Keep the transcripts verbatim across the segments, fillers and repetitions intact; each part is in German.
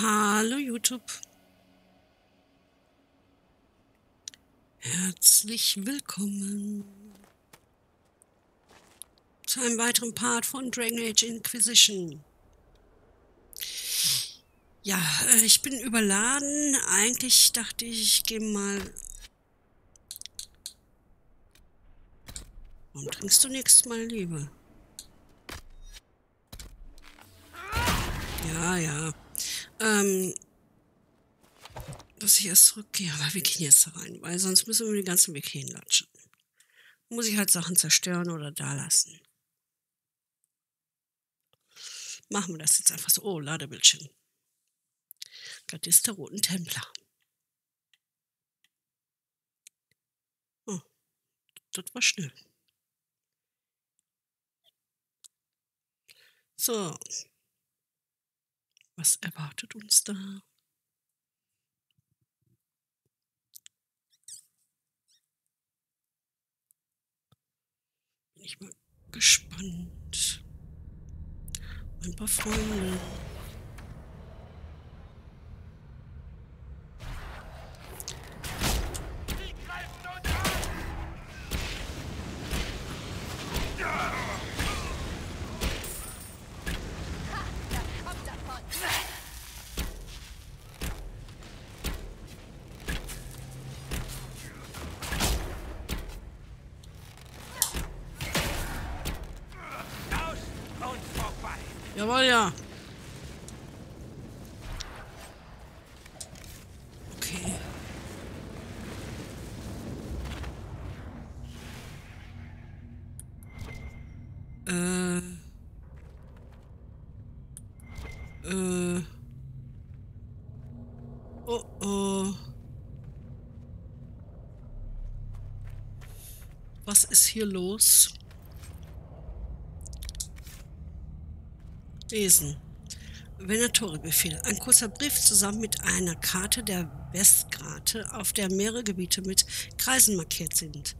Hallo YouTube. Herzlich willkommen zu einem weiteren Part von Dragon Age Inquisition. Ja, ich bin überladen. Eigentlich dachte ich, ich gehe mal... Warum trinkst du nichts, meine Liebe? Ja, ja. Ähm, dass ich erst zurückgehe, aber wir gehen jetzt rein, weil sonst müssen wir den ganzen Weg hinlatschen. Muss ich halt Sachen zerstören oder da lassen. Machen wir das jetzt einfach so. Oh, Ladebildschirm. Das ist der roten Templer. Oh, das war schnell. So. Was erwartet uns da? Bin ich mal gespannt. Ein paar Freunde. Jawohl, ja. Okay. Äh. Äh. Oh, oh. Was ist hier los? Lesen. Venatori-Befehl. Ein kurzer Brief zusammen mit einer Karte der Westgrate, auf der mehrere Gebiete mit Kreisen markiert sind.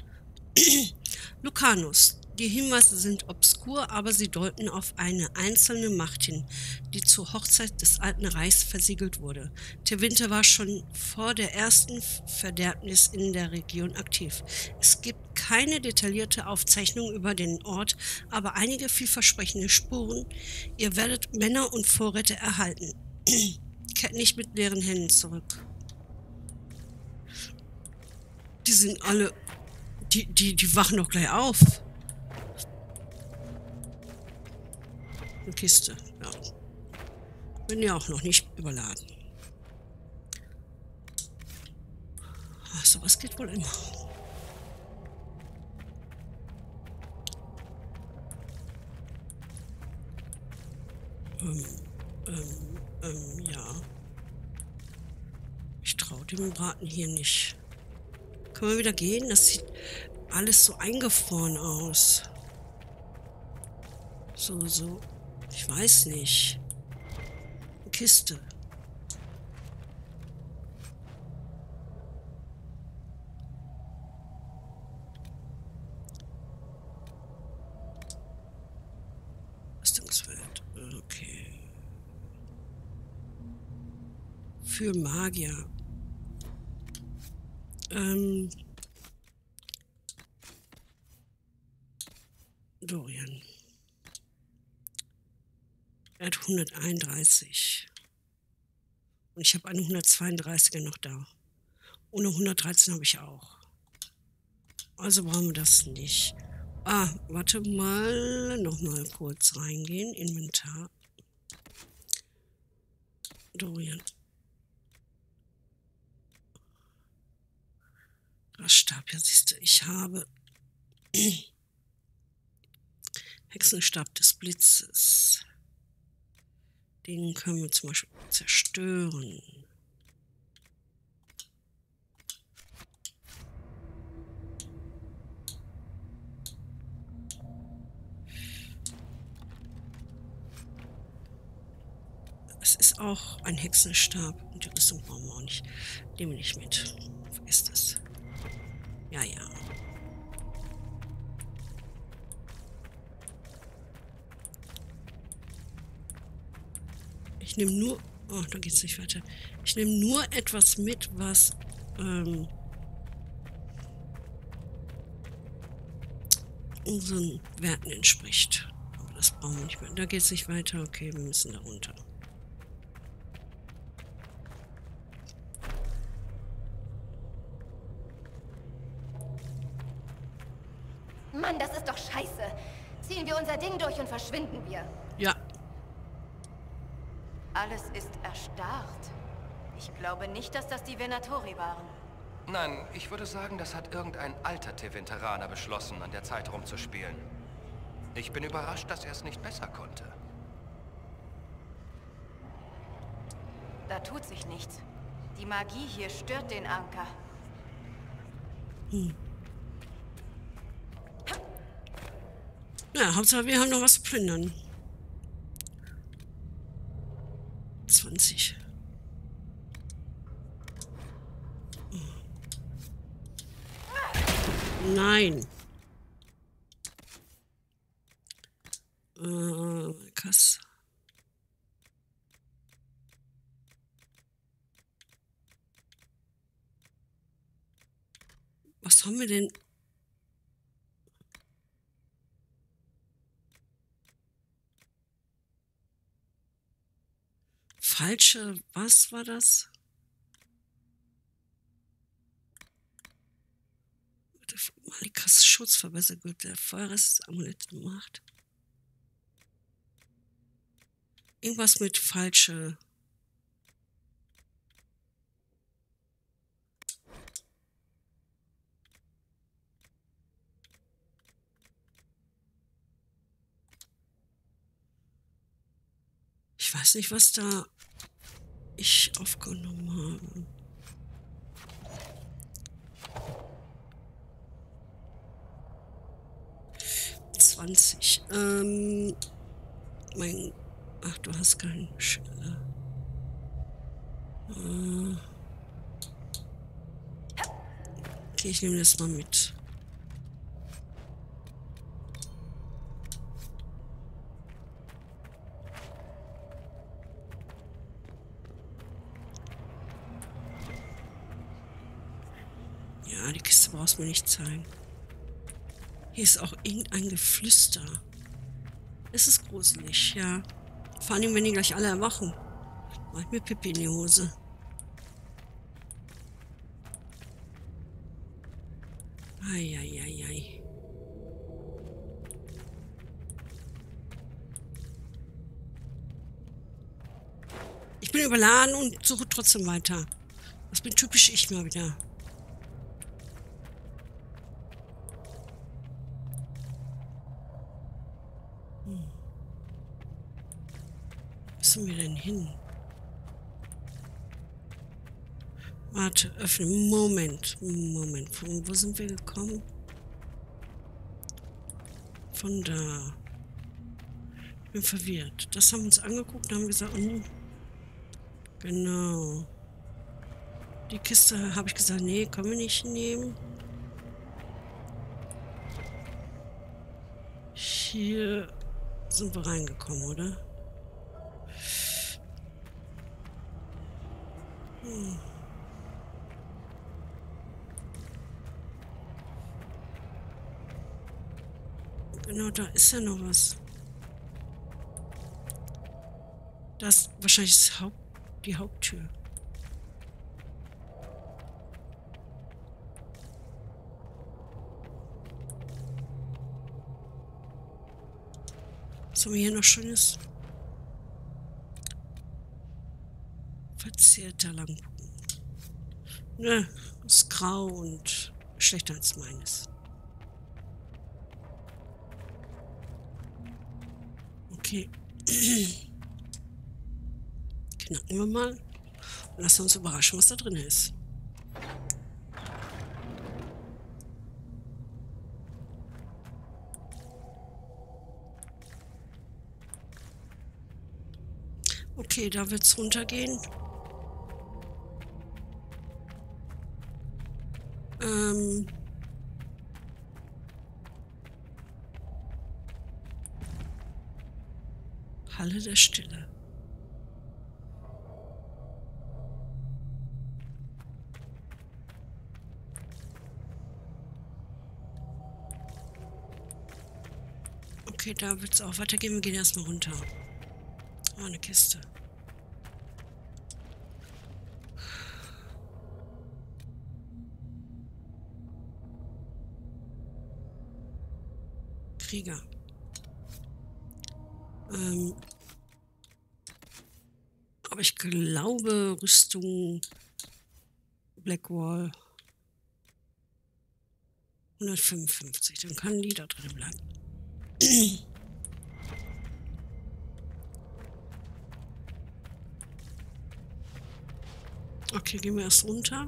Lucanus. Die Hinweise sind obskur, aber sie deuten auf eine einzelne Macht hin, die zur Hochzeit des Alten Reichs versiegelt wurde. Tevinter war schon vor der ersten Verderbnis in der Region aktiv. Es gibt keine detaillierte Aufzeichnung über den Ort, aber einige vielversprechende Spuren. Ihr werdet Männer und Vorräte erhalten. Kehrt nicht mit leeren Händen zurück. Die sind alle... Die, die, die wachen doch gleich auf. Eine Kiste, ja. Bin ja auch noch nicht überladen. Ach, sowas geht wohl immer. Ähm, ähm, ähm, ja. Ich traue dem Braten hier nicht. Können wir wieder gehen? Das sieht alles so eingefroren aus. So, so. Ich weiß nicht. Eine Kiste. Rüstungswert. Okay. Für Magier. Ähm. Dorian. Er hat hunderteinunddreißig. Und ich habe einen hundertzweiunddreißiger noch da. Ohne hundertdreizehn habe ich auch. Also brauchen wir das nicht. Ah, warte mal. Nochmal kurz reingehen. Inventar. Dorian. Grasstab, ja siehst du. Ich habe Hexenstab des Blitzes. Den können wir zum Beispiel zerstören. Es ist auch ein Hexenstab und die Rüstung brauchen wir auch nicht. Nehmen wir nicht mit. Vergiss das. Ja, ja. Ich nehme nur Oh, da geht's nicht weiter. Ich nehme nur etwas mit, was ähm, unseren Werten entspricht. Aber das brauchen wir nicht mehr. Da geht's nicht weiter. Okay, wir müssen da runter. Mann, das ist doch scheiße. Ziehen wir unser Ding durch und verschwinden wir. Ja. Alles ist erstarrt. Ich glaube nicht, dass das die Venatori waren. Nein, ich würde sagen, das hat irgendein alter Tevinteraner beschlossen, an der Zeit rumzuspielen. Ich bin überrascht, dass er es nicht besser konnte. Da tut sich nichts. Die Magie hier stört den Anker. Hm. Ja, Hauptsache wir haben noch was zu plündern. zwanzig. Nein. Äh, krass. Was haben wir denn? Falsche, was war das? Der Malikas Schutz verbessert gut, der Feuerrest des Amulett macht. Irgendwas mit falsche. Ich weiß nicht, was da ich aufgenommen habe. zwanzig. Ähm. Mein. Ach, du hast keinen Schiller. Äh. Okay, ich nehme das mal mit. Brauchst mir nicht zeigen. Hier ist auch irgendein Geflüster. Es ist gruselig, ja. Vor allem, wenn die gleich alle erwachen. Mach ich mir Pipi in die Hose. Eieiei. Ich bin überladen und suche trotzdem weiter. Das bin typisch ich mal wieder. Wir denn hin? Warte, öffne. Moment, Moment. Von wo sind wir gekommen? Von da. Ich bin verwirrt. Das haben wir uns angeguckt und haben gesagt, oh, genau. Die Kiste habe ich gesagt, nee, können wir nicht nehmen. Hier sind wir reingekommen, oder? Genau, da ist ja noch was. Das ist wahrscheinlich das Haupt, die Haupttür. Was haben wir hier noch Schönes? Verzierter Langbogen. Ne, ist grau und schlechter als meines. Okay. Knacken wir mal. Und lassen uns überraschen, was da drin ist. Okay, da wird's runtergehen. Ähm. Halle der Stille. Okay, da wird es auch weitergehen. Wir gehen erstmal runter. Oh, eine Kiste. Krieger. Ähm. Aber ich glaube, Rüstung Blackwall hundertfünfundfünfzig. Dann kann die da drin bleiben. Okay, gehen wir erst runter.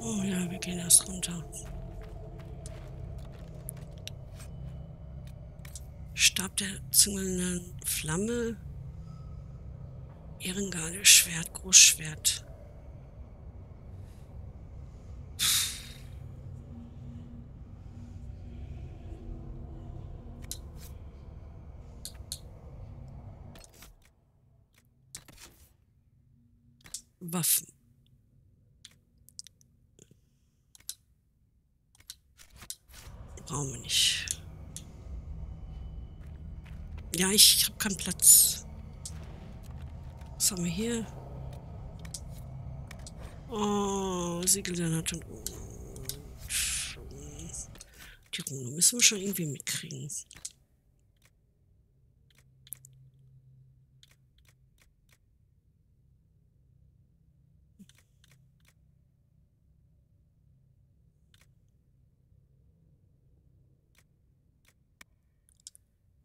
Oh ja, wir gehen erst runter. Stab der züngelnden Flamme. Ehrengarde, Schwert, Großschwert. Waffen. Brauchen wir nicht. Ja, ich, ich habe keinen Platz. Was haben wir hier? Oh, Siegel der Natur. Die Rune müssen wir schon irgendwie mitkriegen.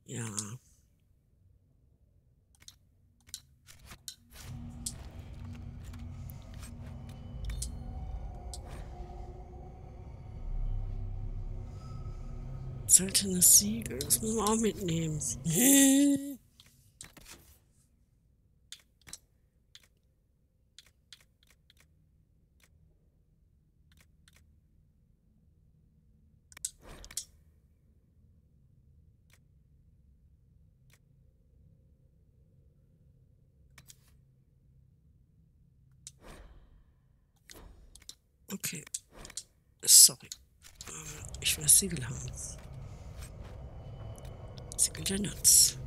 Ja. Seltenes Siegel, das müssen wir auch mitnehmen. Hm. Okay. Sorry. Ich will das Siegel haben. Siegel der Nuts.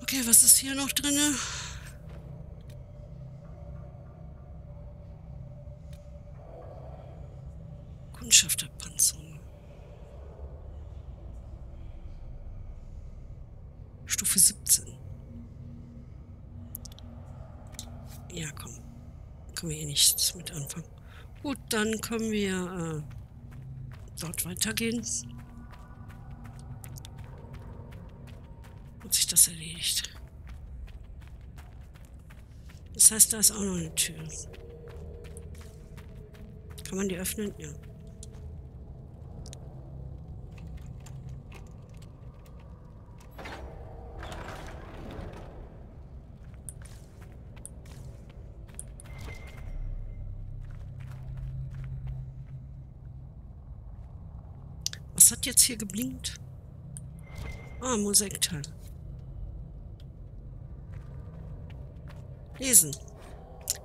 Okay, was ist hier noch drin? Kundschafterpanzerung. Stufe siebzehn. Ja, komm. Können wir hier nichts mit anfangen. Gut, dann können wir äh, dort weitergehen. Hat sich das erledigt. Das heißt, da ist auch noch eine Tür. Kann man die öffnen? Ja. Was hat jetzt hier geblinkt? Ah, Mosaikteil. Lesen.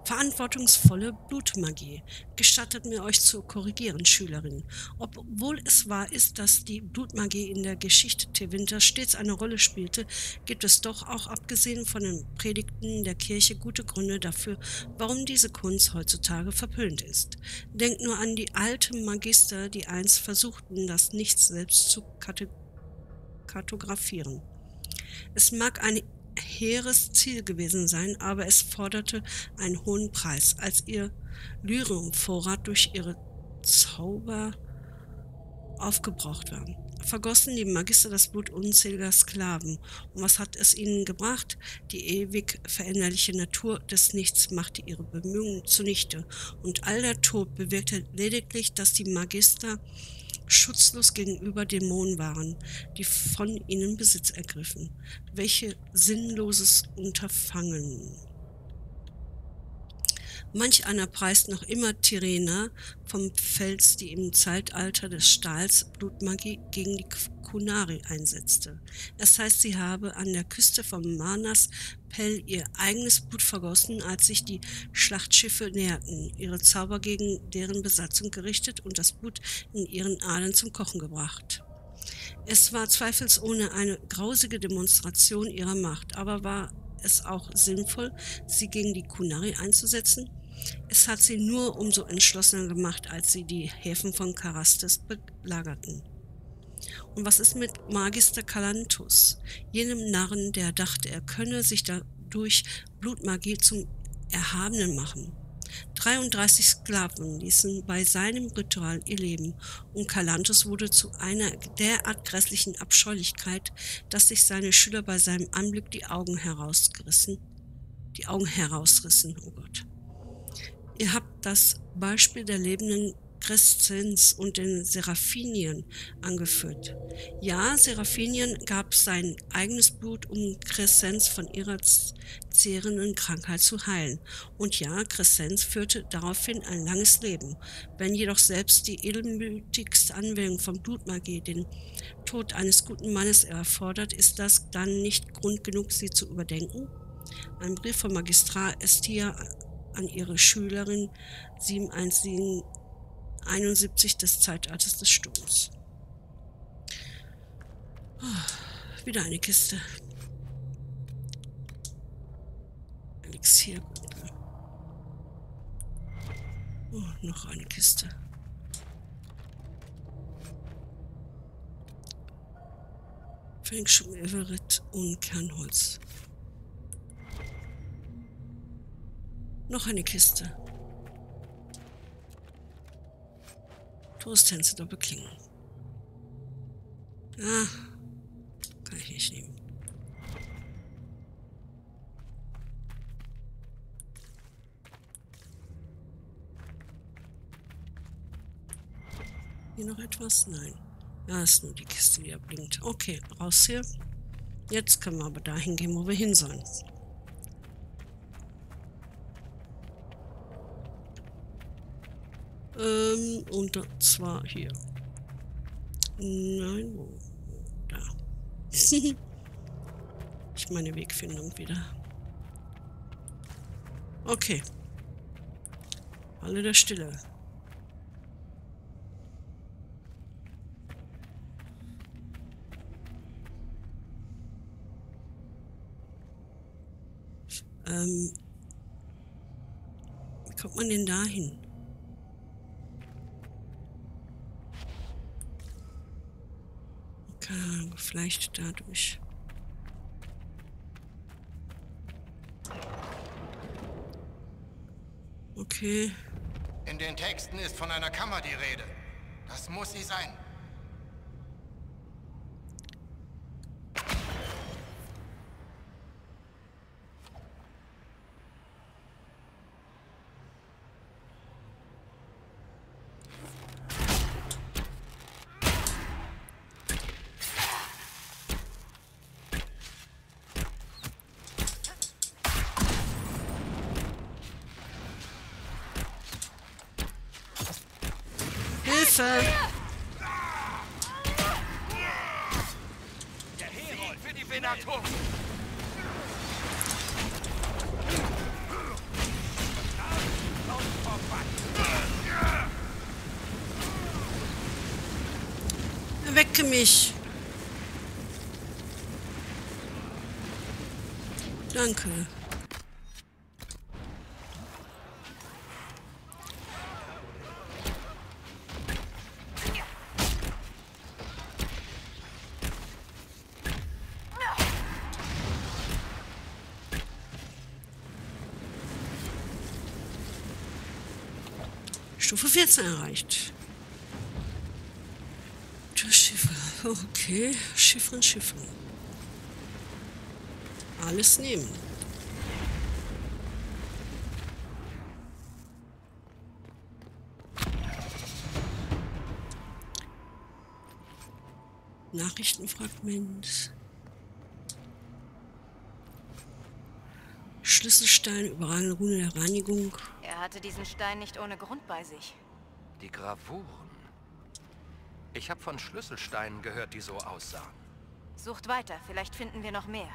Verantwortungsvolle Blutmagie. Gestattet mir, euch zu korrigieren, Schülerin. Obwohl es wahr ist, dass die Blutmagie in der Geschichte Tevinter stets eine Rolle spielte, gibt es doch auch abgesehen von den Predigten der Kirche gute Gründe dafür, warum diese Kunst heutzutage verpönt ist. Denkt nur an die alten Magister, die einst versuchten, das Nichts selbst zu kartografieren. Es mag eine hehres Ziel gewesen sein, aber es forderte einen hohen Preis. Als ihr Lyriumvorrat durch ihre Zauber aufgebraucht war, vergossen die Magister das Blut unzähliger Sklaven. Und was hat es ihnen gebracht? Die ewig veränderliche Natur des Nichts machte ihre Bemühungen zunichte. Und all der Tod bewirkte lediglich, dass die Magister schutzlos gegenüber Dämonen waren, die von ihnen Besitz ergriffen. Welch sinnloses Unterfangen. Manch einer preist noch immer Tyrena vom Fels, die im Zeitalter des Stahls Blutmagie gegen die Qunari einsetzte. Es heißt, sie habe an der Küste von Manas Pell ihr eigenes Blut vergossen, als sich die Schlachtschiffe näherten, ihre Zauber gegen deren Besatzung gerichtet und das Blut in ihren Adern zum Kochen gebracht. Es war zweifelsohne eine grausige Demonstration ihrer Macht, aber war es auch sinnvoll, sie gegen die Qunari einzusetzen? Es hat sie nur umso entschlossener gemacht, als sie die Häfen von Carastes belagerten. Und was ist mit Magister Calanthus, jenem Narren, der dachte, er könne sich dadurch Blutmagie zum Erhabenen machen? dreiunddreißig Sklaven ließen bei seinem Ritual ihr Leben, und Calanthus wurde zu einer derart grässlichen Abscheulichkeit, dass sich seine Schüler bei seinem Anblick die Augen herausgerissen, die Augen herausrissen, oh Gott. Ihr habt das Beispiel der lebenden Crescenz und den Seraphinien angeführt. Ja, Seraphinien gab sein eigenes Blut, um Crescenz von ihrer zehrenden Krankheit zu heilen. Und ja, Crescenz führte daraufhin ein langes Leben. Wenn jedoch selbst die edelmütigste Anwendung von Blutmagie den Tod eines guten Mannes erfordert, ist das dann nicht Grund genug, sie zu überdenken? Ein Brief von Magistrat Estia an ihre Schülerin siebenhunderteinundsiebzig des Zeitalters des Sturms. Oh, wieder eine Kiste. Elixiergruppe. Oh, noch eine Kiste. Fengschuh, Everett und Kernholz. Noch eine Kiste. Großtänze Doppelklingen. Ah, kann ich nicht nehmen. Hier noch etwas? Nein. Ja, ist nur die Kiste, die erblinkt. Okay, raus hier. Jetzt können wir aber dahin gehen, wo wir hin sollen. Ähm, und zwar hier. Nein, wo? Da. Ich meine Wegfindung wieder. Okay. Halle der Stille. Ähm. Wie kommt man denn da hin? Vielleicht dadurch. Okay. In den Texten ist von einer Kammer die Rede. Das muss sie sein. Der Herold für die Venatori. Wecke mich. Danke. Stufe vierzehn erreicht. Schiffern, okay. Schiffern, Schiffern. Alles nehmen. Nachrichtenfragment. Schlüsselstein, überragende Rune der Reinigung. Er hatte diesen Stein nicht ohne Grund bei sich. Die Gravuren. Ich habe von Schlüsselsteinen gehört, die so aussahen. Sucht weiter, vielleicht finden wir noch mehr.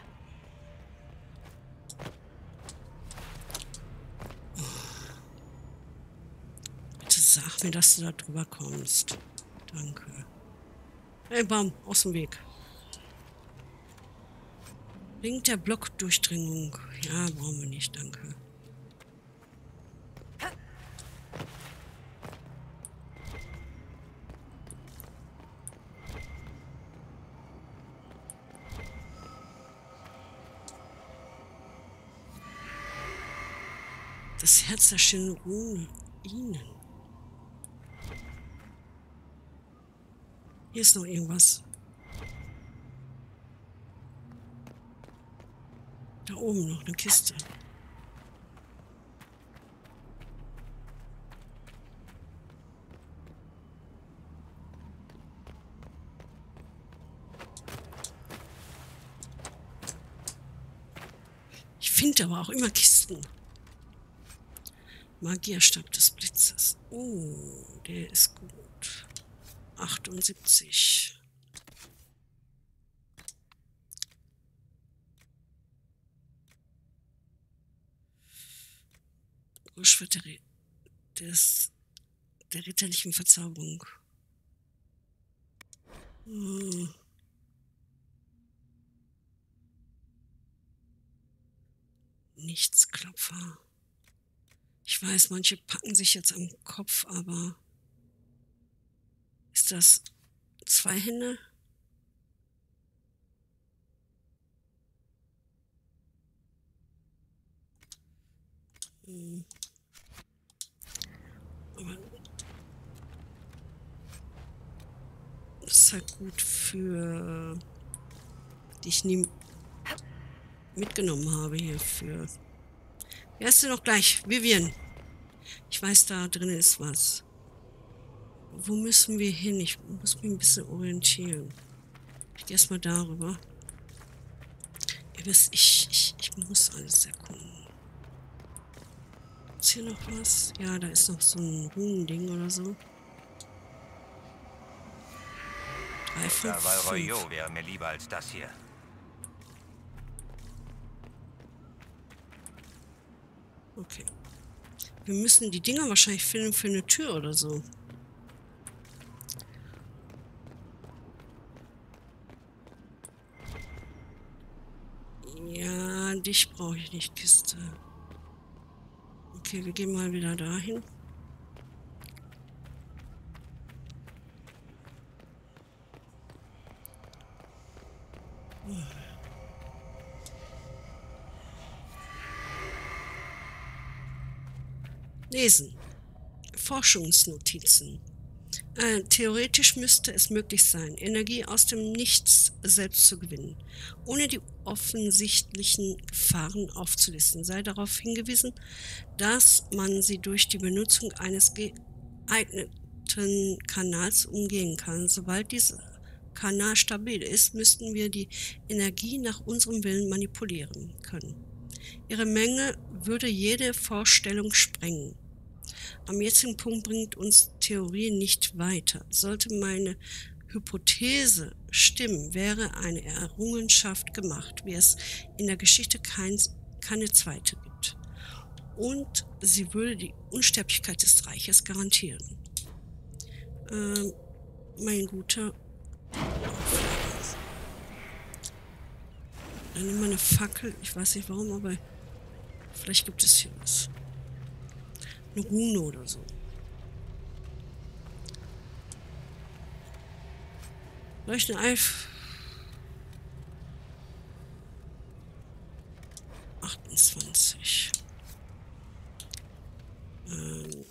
Bitte sag mir, dass du da drüber kommst. Danke. Hey, bam, aus dem Weg. Ring der Blockdurchdringung. Ja, brauchen wir nicht, danke. Das Herz der schönen Ruinen. Hier ist noch irgendwas. Da oben noch eine Kiste. Ich finde aber auch immer Kisten. Magierstab des Blitzes. Oh, der ist gut. achtundsiebzig. Schwert der, des, der ritterlichen Verzauberung. Hm. Nichtsklopfer. Ich weiß, manche packen sich jetzt am Kopf, aber ist das zwei Hände? Hm. Das ist halt gut für die ich nie mitgenommen habe hier für. Wer ist denn noch gleich? Vivienne. Ich weiß, da drin ist was. Wo müssen wir hin? Ich muss mich ein bisschen orientieren. Ich gehe erstmal darüber. Ihr wisst, ich, ich, ich muss alles erkunden. Ist hier noch was? Ja, da ist noch so ein Runending oder so. Valroyo wäre mir lieber als das hier. Okay. Wir müssen die Dinger wahrscheinlich finden für eine Tür oder so. Ja, dich brauche ich nicht, Kiste. Okay, wir gehen mal wieder dahin. Lesen. Forschungsnotizen. Äh, theoretisch müsste es möglich sein, Energie aus dem Nichts selbst zu gewinnen, ohne die offensichtlichen Gefahren aufzulisten. Sei darauf hingewiesen, dass man sie durch die Benutzung eines geeigneten Kanals umgehen kann. Sobald dieser Kanal stabil ist, müssten wir die Energie nach unserem Willen manipulieren können. Ihre Menge würde jede Vorstellung sprengen. Am jetzigen Punkt bringt uns Theorie nicht weiter. Sollte meine Hypothese stimmen, wäre eine Errungenschaft gemacht, wie es in der Geschichte kein, keine zweite gibt. Und sie würde die Unsterblichkeit des Reiches garantieren. Ähm, mein guter... Dann nimm mal eine Fackel. Ich weiß nicht warum, aber vielleicht gibt es hier was. Eine Rune oder so. Leuchten Eif. achtundzwanzig. Ähm.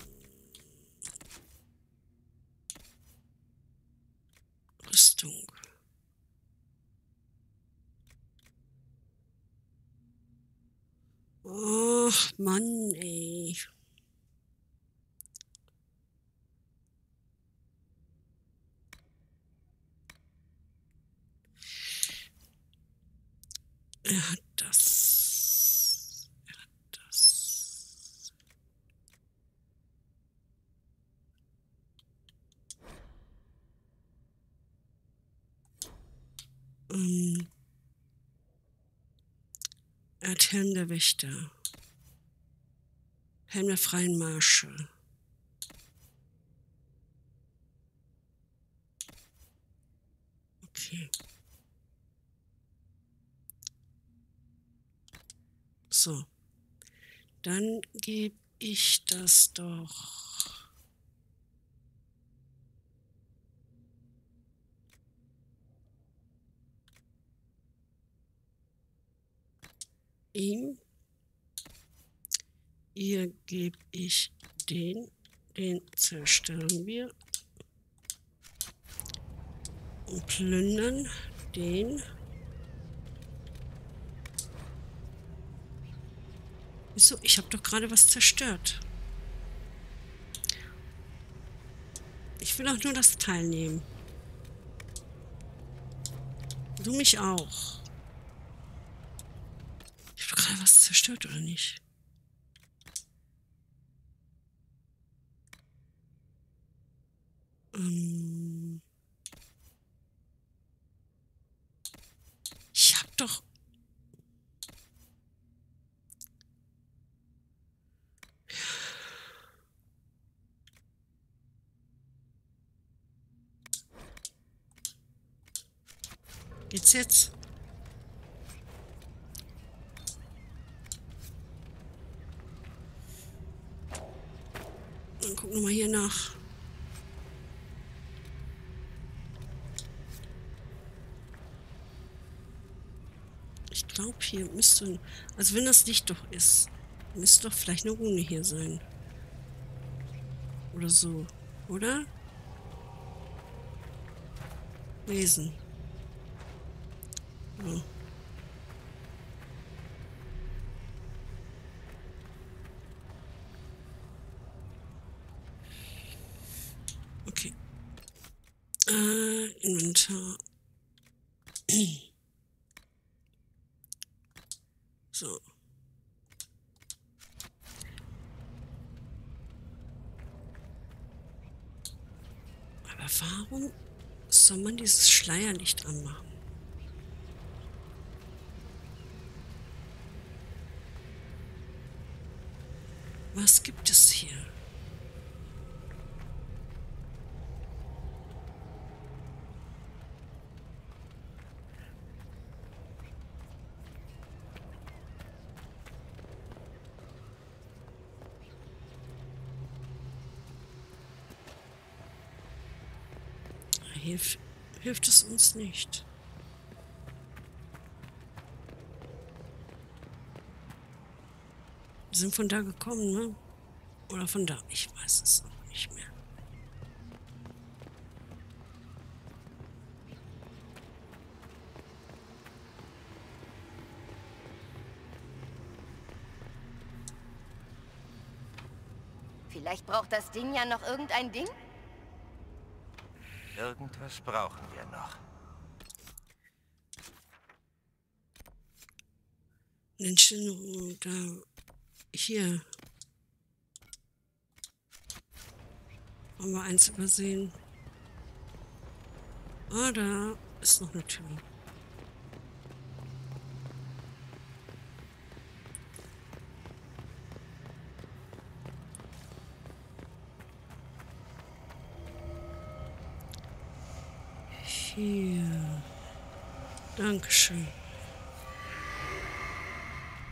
Rüstung. Och, Mann, ey. Er hat das. Er hat Ähm. Er hat Helm der Wächter. Helm der freien Marsche. Okay. So. Dann gebe ich das doch. Ihm. Ihr gebe ich den. Den zerstören wir. Und plündern den. Wieso? Ich habe doch gerade was zerstört. Ich will auch nur das Teil nehmen. Du mich auch. Ich habe gerade was zerstört, oder nicht? Ähm ich habe doch... Geht's jetzt? Dann gucken wir mal hier nach. Ich glaube, hier müsste... Also wenn das nicht doch ist, müsste doch vielleicht eine Rune hier sein. Oder so. Oder? Lesen. Oh. Okay. Äh, Inventar. So. Aber warum soll man dieses Schleierlicht anmachen? Was gibt es hier? Hilf, hilft es uns nicht. Wir sind von da gekommen, ne? Oder von da? Ich weiß es auch nicht mehr. Vielleicht braucht das Ding ja noch irgendein Ding? Irgendwas brauchen wir noch. Menschen da... Hier. Haben wir eins übersehen? Ah, da ist noch eine Tür. Hier. Dankeschön.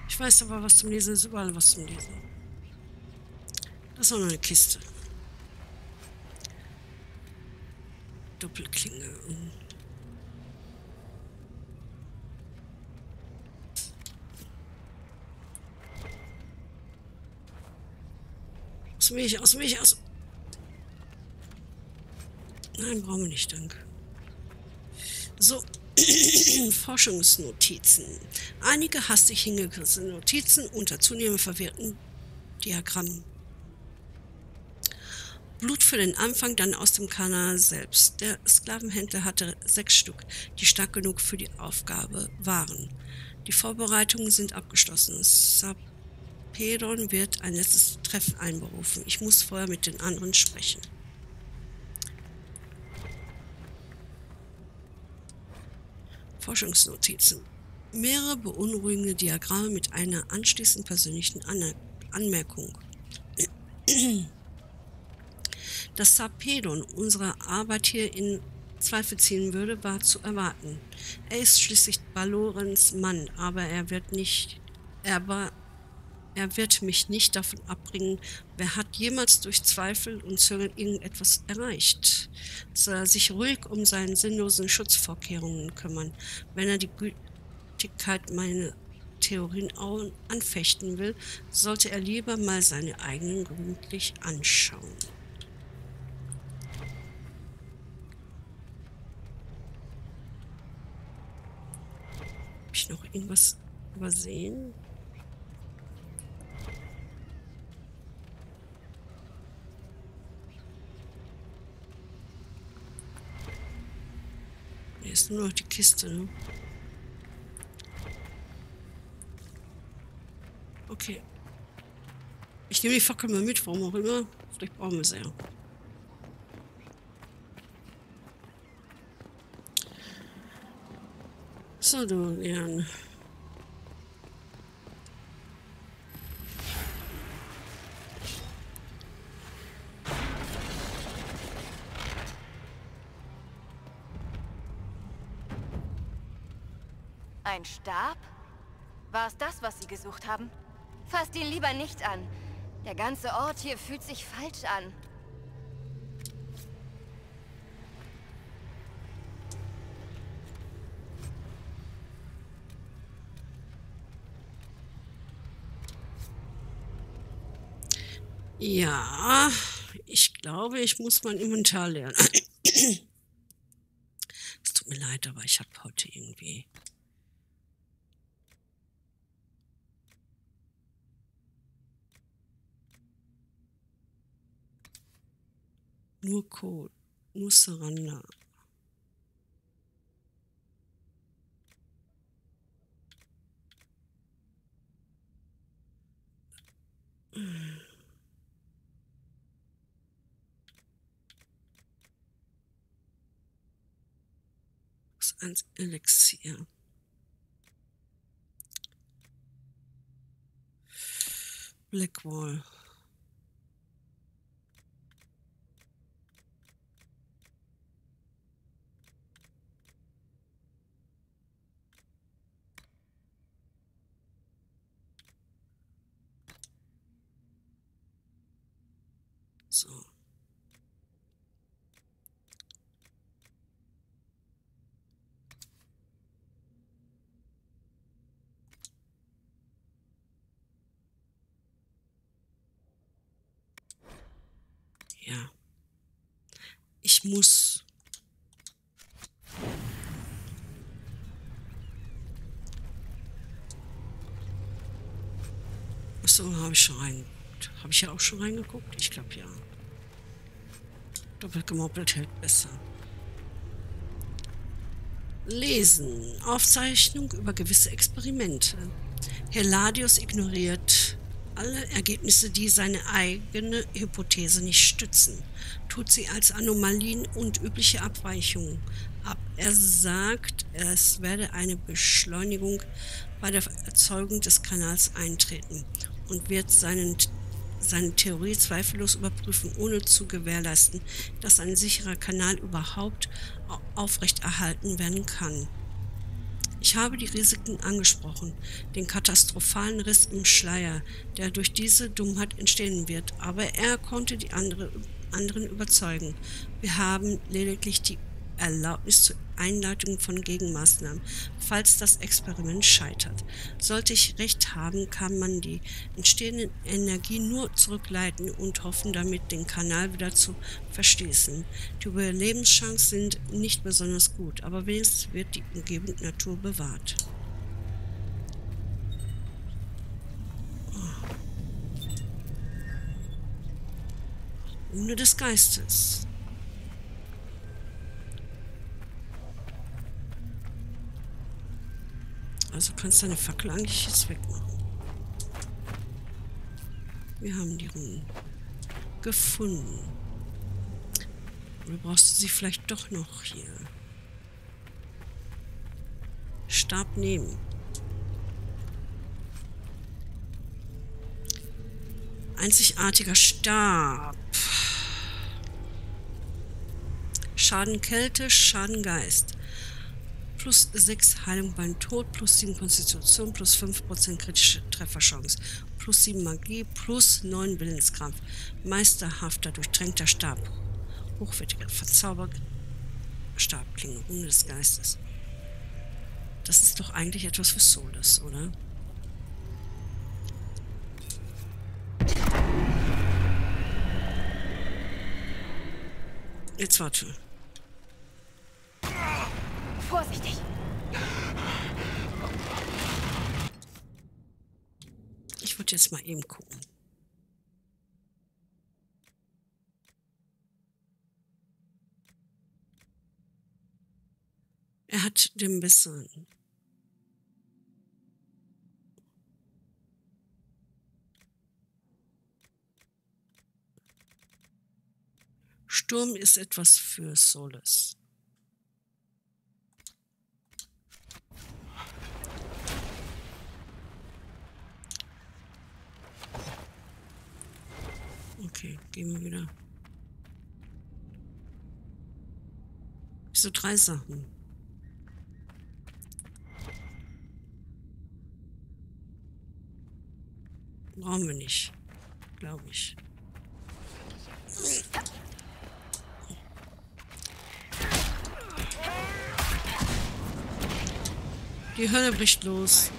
Ich weiß aber, was zum Lesen ist, überall was zum Lesen. Das ist auch noch eine Kiste. Doppelklinge. Aus Milch, aus Milch, aus... Nein, brauchen wir nicht, danke. So. Forschungsnotizen. Einige hastig hingekürzte Notizen unter zunehmend verwirrten Diagrammen. Blut für den Anfang, dann aus dem Kanal selbst. Der Sklavenhändler hatte sechs Stück, die stark genug für die Aufgabe waren. Die Vorbereitungen sind abgeschlossen. Sarpedon wird ein letztes Treffen einberufen. Ich muss vorher mit den anderen sprechen. Forschungsnotizen. Mehrere beunruhigende Diagramme mit einer anschließend persönlichen An- Anmerkung. Dass Sarpedon unsere Arbeit hier in Zweifel ziehen würde, war zu erwarten. Er ist schließlich Balorens Mann, aber er wird nicht, er war, er wird mich nicht davon abbringen. Wer hat jemals durch Zweifel und Zögern irgendetwas erreicht? Soll er sich ruhig um seinen sinnlosen Schutzvorkehrungen kümmern, wenn er die Gültigkeit meiner Theorien anfechten will, sollte er lieber mal seine eigenen gründlich anschauen. Habe ich noch irgendwas übersehen? Hier ist nur noch die Kiste, ne? Okay. Ich nehme die Fackel mal mit, warum auch immer. Vielleicht brauchen wir sie ja. So, Dorian. Ein Stab? War es das, was Sie gesucht haben? Fasst ihn lieber nicht an. Der ganze Ort hier fühlt sich falsch an. Ja, ich glaube, ich muss mein Inventar leeren. Es tut mir leid, aber ich habe heute irgendwie... Nur Kohl, nur Saranda. Das ist ein Elixier. Blackwall. So. Ja. Ich muss. Achso, habe ich schon reingeguckt. Habe ich ja auch schon reingeguckt? Ich glaube ja. Doppelt gemoppelt hält besser. Lesen. Aufzeichnung über gewisse Experimente. Herr Ladios ignoriert alle Ergebnisse, die seine eigene Hypothese nicht stützen. Tut sie als Anomalien und übliche Abweichungen ab. Er sagt, es werde eine Beschleunigung bei der Erzeugung des Kanals eintreten und wird seinen seine Theorie zweifellos überprüfen, ohne zu gewährleisten, dass ein sicherer Kanal überhaupt aufrechterhalten werden kann. Ich habe die Risiken angesprochen, den katastrophalen Riss im Schleier, der durch diese Dummheit entstehen wird, aber er konnte die andere, anderen überzeugen. Wir haben lediglich die Erlaubnis zur Einleitung von Gegenmaßnahmen, falls das Experiment scheitert. Sollte ich recht haben, kann man die entstehende Energie nur zurückleiten und hoffen, damit den Kanal wieder zu verschließen. Die Überlebenschancen sind nicht besonders gut, aber wenigstens wird die Umgebung Natur bewahrt. Oh. Rune des Geistes. Also kannst du deine Fackel eigentlich jetzt wegmachen. Wir haben die Runen gefunden. Oder brauchst du sie vielleicht doch noch hier? Stab nehmen. Einzigartiger Stab. Schaden Kälte, Schaden Geist. Plus sechs Heilung beim Tod, plus sieben Konstitution, plus fünf Prozent kritische Trefferchance, plus sieben Magie, plus neun Willenskraft. Meisterhafter, durchtränkter Stab. Hochwertiger, verzauberter Stabklinge, Rune des Geistes. Das ist doch eigentlich etwas für Solas, oder? Jetzt warte. Vorsichtig! Ich würde jetzt mal eben gucken. Er hat den besseren. Sturm ist etwas für Solas. Okay, gehen wir wieder. So drei Sachen. Brauchen wir nicht, glaube ich. Die Hölle bricht los.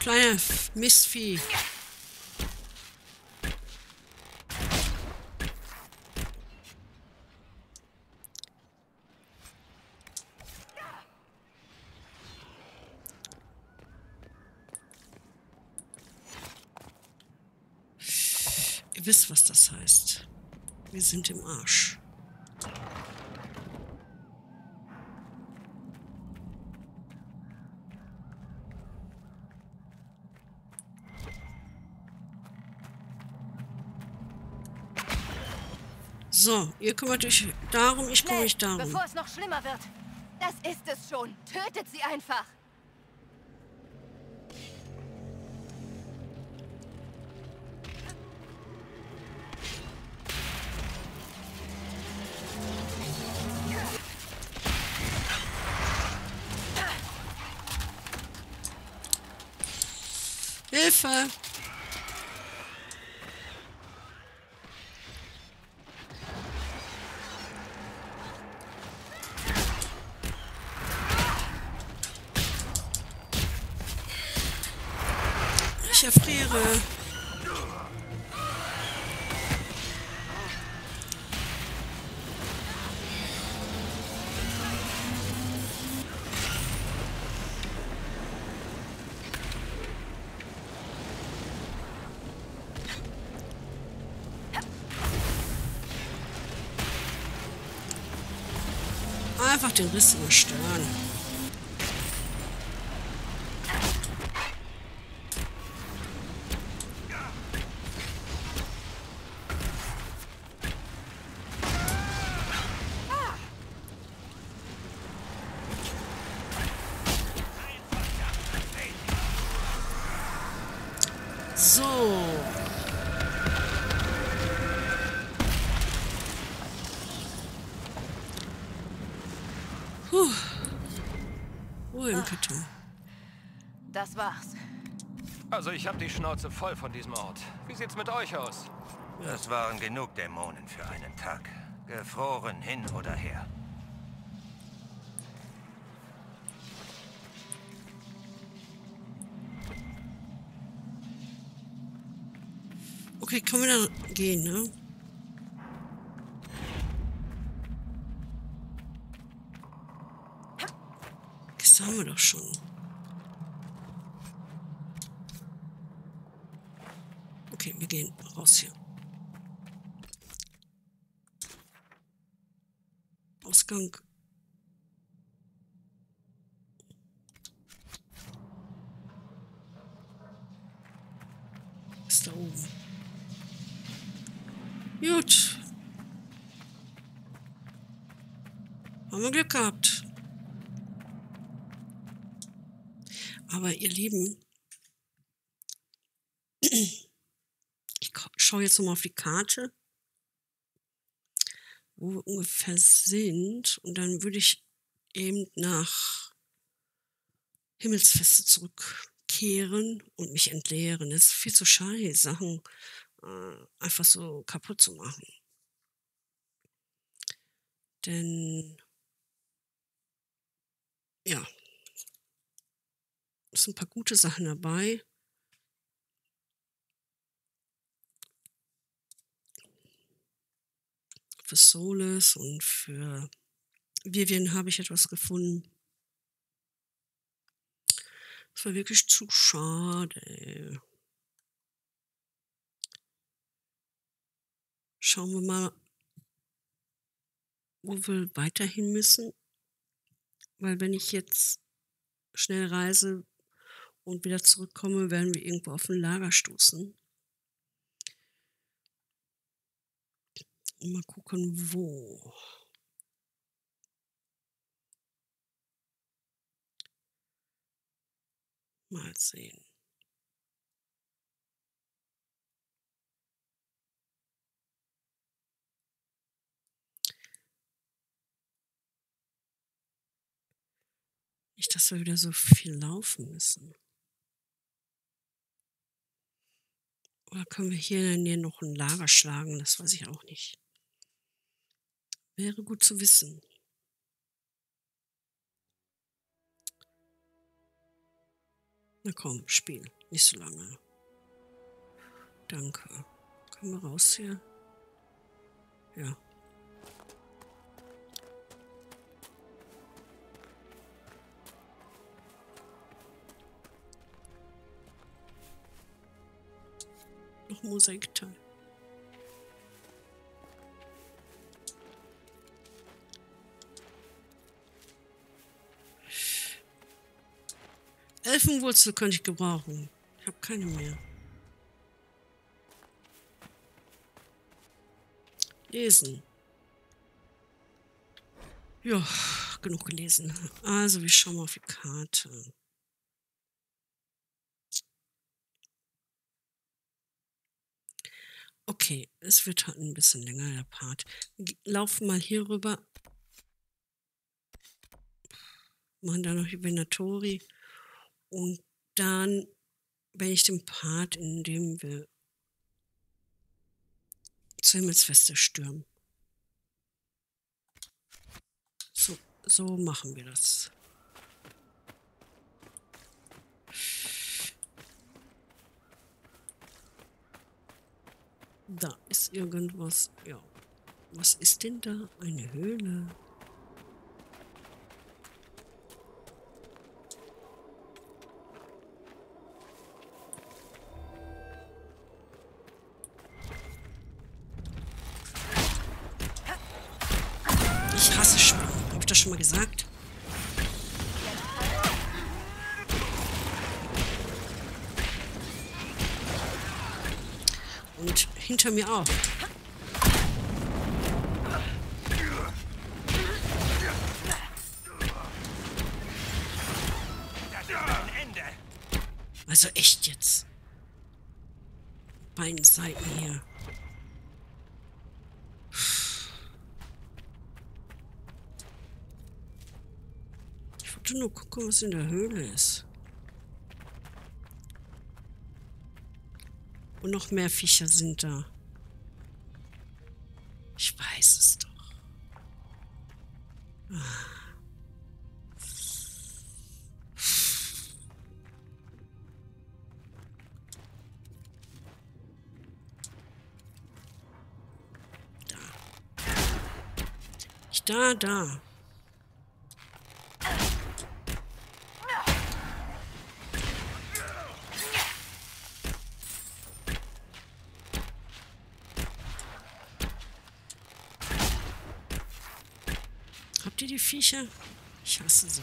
Kleine Mistvieh. Ihr wisst, was das heißt. Wir sind im Arsch. So, ihr kümmert euch darum, ich kümmere mich darum. Bevor es noch schlimmer wird. Das ist es schon. Tötet sie einfach. Hilfe! Ich erfriere. Einfach den Riss in den Stern. Das war's. Also ich habe die Schnauze voll von diesem Ort. Wie sieht's mit euch aus? Das waren genug Dämonen für einen Tag. Gefroren hin oder her. Okay, können wir da gehen, ne? Das haben wir doch schon. Okay, wir gehen raus hier. Ausgang. Ist da oben. Gut. Haben wir Glück gehabt. Aber ihr Lieben, ich schaue jetzt nochmal auf die Karte, wo wir ungefähr sind. Und dann würde ich eben nach Himmelsfeste zurückkehren und mich entleeren. Es ist viel zu schade, Sachen äh, einfach so kaputt zu machen. Denn, ja. Es sind ein paar gute Sachen dabei. Für Solas und für Vivienne habe ich etwas gefunden. Das war wirklich zu schade. Schauen wir mal, wo wir weiterhin müssen. Weil wenn ich jetzt schnell reise und wieder zurückkomme, werden wir irgendwo auf ein Lager stoßen. Und mal gucken, wo. Mal sehen. Nicht, dass wir wieder so viel laufen müssen. Oder können wir hier in der Nähe noch ein Lager schlagen? Das weiß ich auch nicht. Wäre gut zu wissen. Na komm, Spiel. Nicht so lange. Danke. Können wir raus hier? Ja. Noch Mosaikteil. Elfenwurzel könnte ich gebrauchen. Ich habe keine mehr. Lesen. Ja, genug gelesen. Also, wir schauen mal auf die Karte. Okay, es wird halt ein bisschen länger, der Part. Laufen mal hier rüber. Machen da noch die Venatori. Und dann werde ich den Part, in dem wir zur Himmelsfeste stürmen. So, so machen wir das. Da ist irgendwas, ja. Was ist denn da? Eine Höhle. Ich hasse Spiele. Hab ich das schon mal gesagt? Und hinter mir auch. Also echt jetzt. Beiden Seiten hier. Ich wollte nur gucken, was in der Höhle ist. Und noch mehr Viecher sind da. Ich weiß es doch. da, da. Habt ihr die Viecher? Ich hasse sie.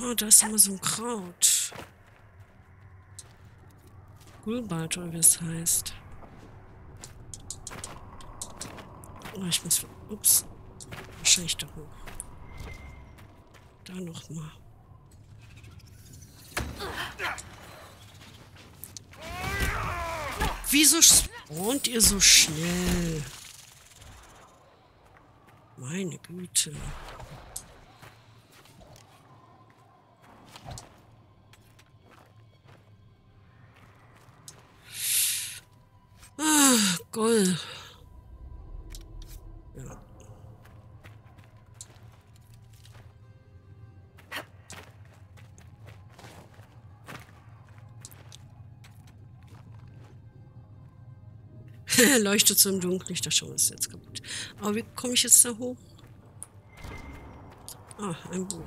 Oh, da ist immer so ein Kraut. Gulbart, oder wie es heißt. Oh, ich muss... Ups. Wahrscheinlich da hoch. Da nochmal. Wieso spawnt ihr so schnell? Meine Güte. Gold. Ja. Leuchtet so im Dunkeln, das schon ist jetzt kaputt. Aber wie komme ich jetzt da hoch? Ah, ein Buch.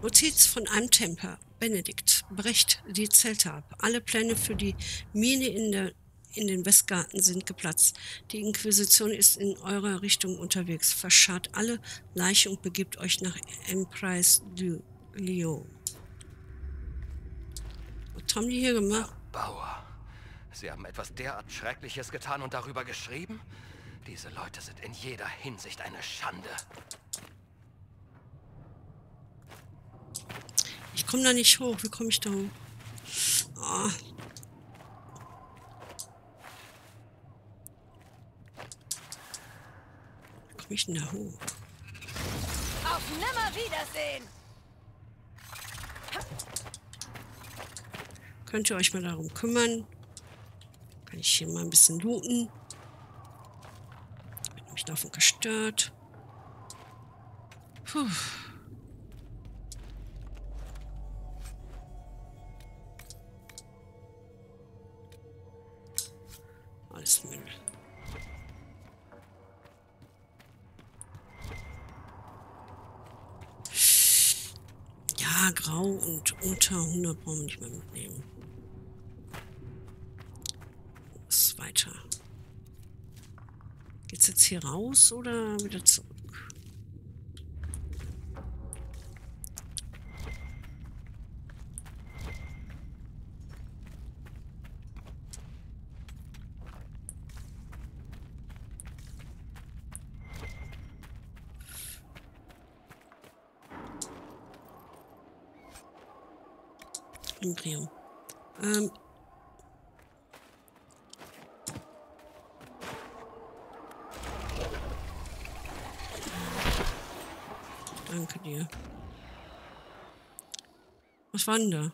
Notiz von einem Temper. Benedikt. Brecht die Zelte ab. Alle Pläne für die Mine in der in den Westgarten sind geplatzt. Die Inquisition ist in eurer Richtung unterwegs. Verscharrt alle Leichen und begibt euch nach Emprise du Lyon. Was haben die hier gemacht? Herr Bauer, Sie haben etwas derart Schreckliches getan und darüber geschrieben? Diese Leute sind in jeder Hinsicht eine Schande. Ich komme da nicht hoch. Wie komme ich da hoch? Oh. Mich nach hoch. Auf Nimmerwiedersehen! Könnt ihr euch mal darum kümmern? Kann ich hier mal ein bisschen looten? Ich bin mich davon gestört. Puh. Alles Müll. Grau und unter hundert brauchen wir nicht mehr mitnehmen. Was weiter? Geht's jetzt hier raus oder wieder zurück? Ähm. Danke dir. Was war denn da?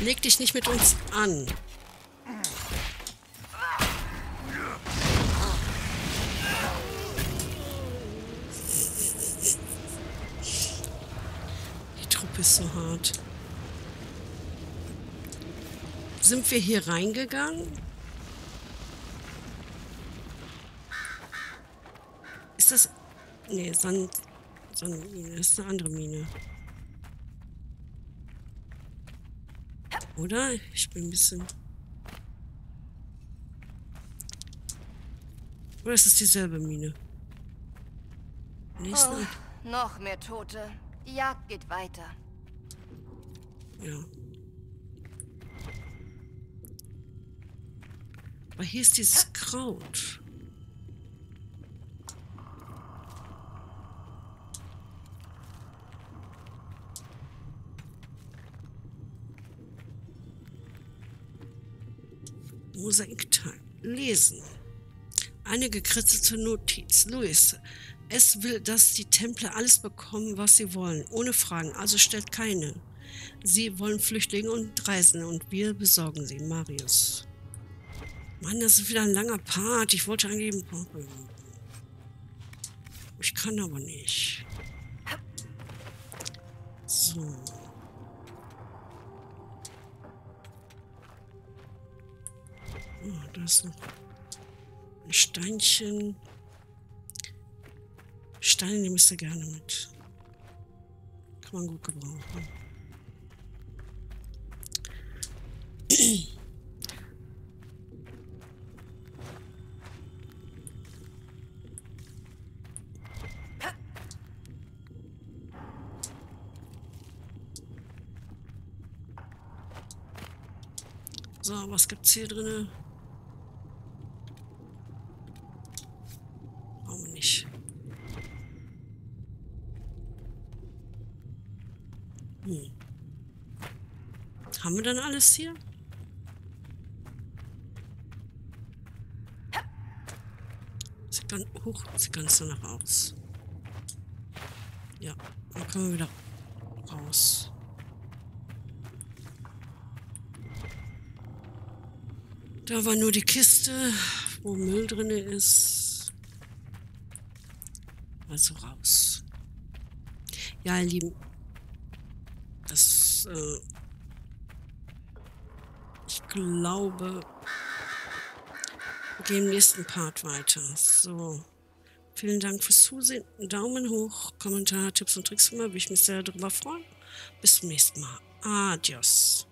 Leg dich nicht mit uns an. Die Truppe ist so hart. Sind wir hier reingegangen? Ist das... Nee, Sand... Sandmine. Das ist eine andere Mine. Oder? Ich bin ein bisschen... Oder ist es dieselbe Mine? Nächste. Oh, noch mehr Tote. Die Jagd geht weiter. Ja. Aber hier ist dieses... vertraut. Mosaikteil. Lesen. Eine gekritzelte Notiz. Luis, es will, dass die Templer alles bekommen, was sie wollen. Ohne Fragen, also stellt keine. Sie wollen Flüchtlinge und Reisende und wir besorgen sie. Marius. Mann, das ist wieder ein langer Part. Ich wollte angeben. Ich kann aber nicht. So. Oh, da ist noch ein Steinchen. Steine, die müsst ihr gerne mit. Kann man gut gebrauchen. So, was gibt's hier drin? Brauchen wir nicht. Hm. Haben wir dann alles hier? Sieht ganz hoch, sieht ganz danach aus. Ja, dann können wir wieder raus. Da war nur die Kiste, wo Müll drin ist. Also raus. Ja, ihr Lieben. Das, äh, ich glaube, wir gehen im nächsten Part weiter. So. Vielen Dank fürs Zusehen. Daumen hoch, Kommentar, Tipps und Tricks, wie immer, würde ich mich sehr darüber freuen. Bis zum nächsten Mal. Adios.